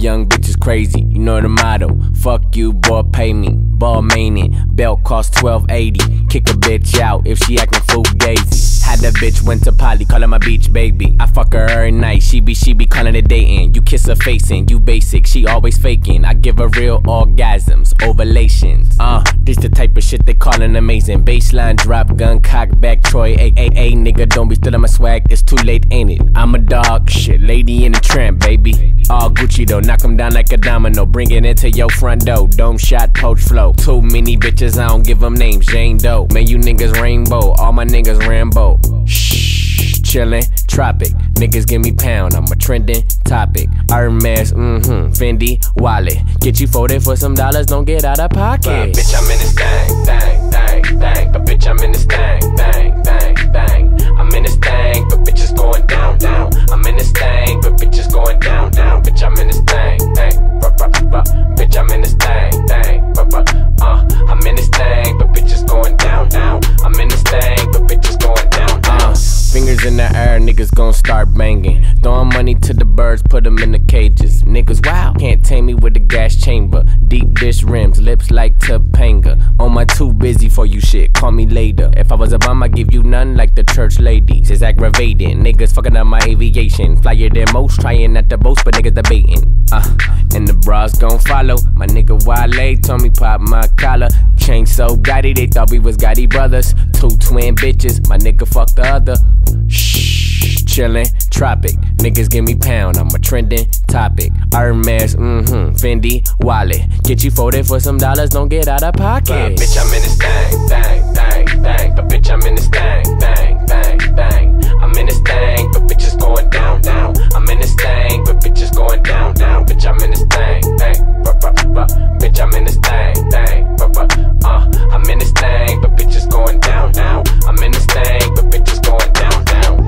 young bitches crazy, you know the motto. Fuck you, boy, pay me, ball main it. Belt cost $12.80, kick a bitch out if she actin' fugazi. Had that bitch went to poly, callin' my beach baby. I fuck her every night, she be callin' it dating. You kiss her face and you basic, she always faking. I give her real orgasms, ovulations. This the type of shit they callin' amazing. Baseline drop, gun cock back, Troy, a nigga, don't be still on my swag, it's too late, ain't it? I'm a dog, shit, lady in the tramp, baby. All Gucci though, knock them down like a domino. Bring it into your front door, dome shot, poach flow. Too many bitches, I don't give them names, Jane Doe. Man, you niggas rainbow, all my niggas Rambo. Shh, chillin', tropic, niggas give me pound, I'm a trending topic. Hermes, Fendi, wallet. Get you folded for some dollars, don't get out of pocket. But bitch, I'm in this thing, thing, thing, thing. But bitch, I'm in this thing, thing, thing, thing. I'm in this thing, but bitch is going down, down. I'm in this thing, but bitch is going down, down. Bitch, I'm in this thing, thing, bitch, I'm in this thing, thing, I'm in this thing, but bitch is going down, down. I'm in this thing, but bitch is going down, down. Fingers in the air, niggas gon' start banging. Throwing money to the birds, put them in the cages. Niggas wow, can't tame me with the gas chamber. Deep dish rims, lips like Topanga. On my too busy for you shit, call me later. If I was a bum, I'd give you none like the church ladies. It's aggravating, niggas fucking up my aviation. Flyer than most, trying not to boast, but niggas debating. And the bras gon' follow. My nigga Wale told me pop my collar. Chain so gaudy, they thought we was Gotti brothers. Two twin bitches, my nigga fucked the other. Shh, chillin', tropic, niggas give me pound, I'm a trending topic. Hermes, Fendi, wallet. Get you folded for some dollars, don't get out of pocket. But bitch, I'm in this thing, thing, thing, thing. But bitch, I'm in this thing, thing, thing, thing. I'm in this thing, but bitch is going down, down. I'm in this thing, but bitch is going down, down. Bitch, I'm in this thing, thing, bitch, I'm in this thing, thing, I'm in this thing, but bitch is going down, down. I'm in this thing, but bitch is going down, down.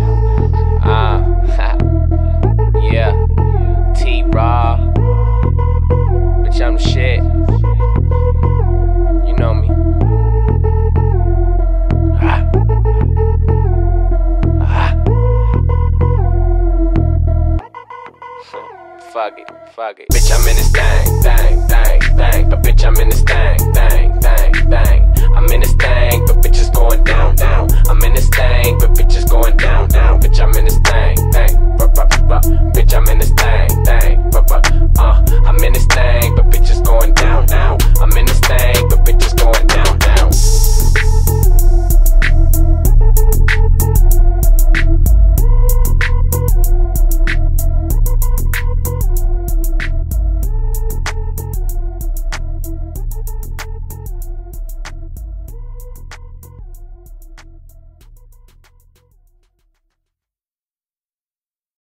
Yeah, T-Raw. Bitch, I'm shit. You know me. Fuck it, fuck it. Bitch, I'm